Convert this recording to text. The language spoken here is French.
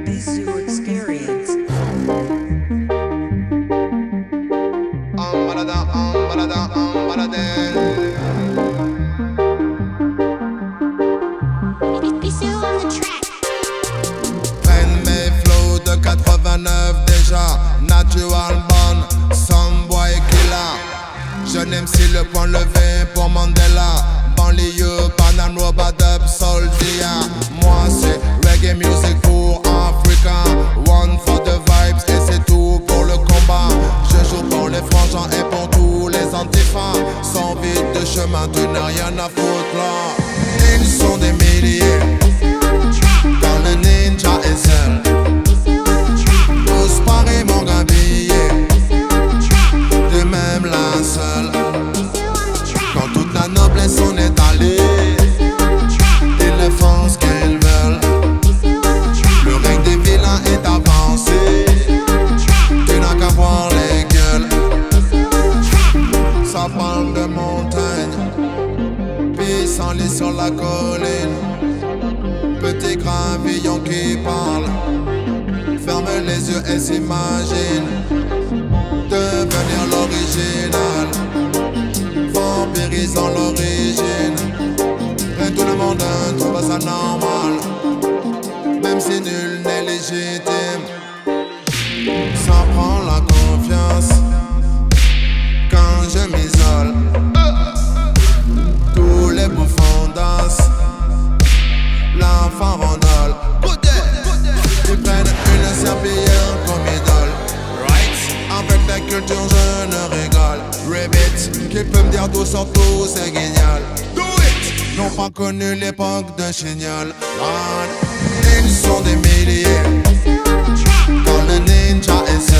This your experience. On the track. Peine mes flows de 89 déjà, natural born, some boy killer. Je n'aime si le point levé pour Mandela. Banlieue, banane, robot up, soldier. Moi c'est reggae music pour Africa. One for the vibes et c'est tout pour le combat. Je joue pour les frangins et pour tous les antifas. Sans vide de chemin, tu n'as rien à foutre là. Ils sont des milliers. Dans le ninja est seul. Tous pareil mon gabillet. De même la seule. Quand toute la noblesse en est allée, ils ne font ce qu'ils veulent. Le règne des vilains est avancé. Tu n'as qu'à voir les gueules. Ça parle de montagne, puis sans lit sur la colline. Petit gravillon qui parle, ferme les yeux et s'imagine devenir l'original, vampirisant l'origine. Et tout le monde trouve ça normal, même si nul n'est légitime. Ça prend la confiance quand je m'isole. Tous les bouffons dansent, la farandole. Ils prennent une serpillière comme idole. Avec la culture je ne rigole. Ribbit, qui peut me dire tout sur tout, c'est génial. Do it. N'ont pas connu l'époque de Chignol. Ils sont des milliers. Quand le ninja est